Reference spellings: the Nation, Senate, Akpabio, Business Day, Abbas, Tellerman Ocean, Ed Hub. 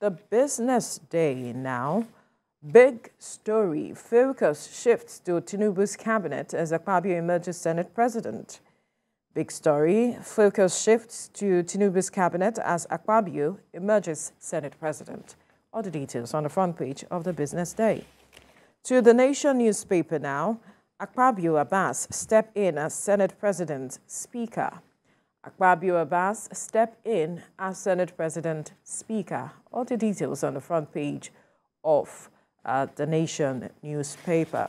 The Business Day now. Big story. Focus shifts to Tinubu's cabinet as Akpabio emerges Senate President. Big story. Focus shifts to Tinubu's cabinet as Akpabio emerges Senate President. All the details on the front page of the Business Day. To the Nation newspaper now. Akpabio Abbas step in as Senate President Speaker. Akpabio Abbas step in as Senate President Speaker. All the details on the front page of the Nation newspaper.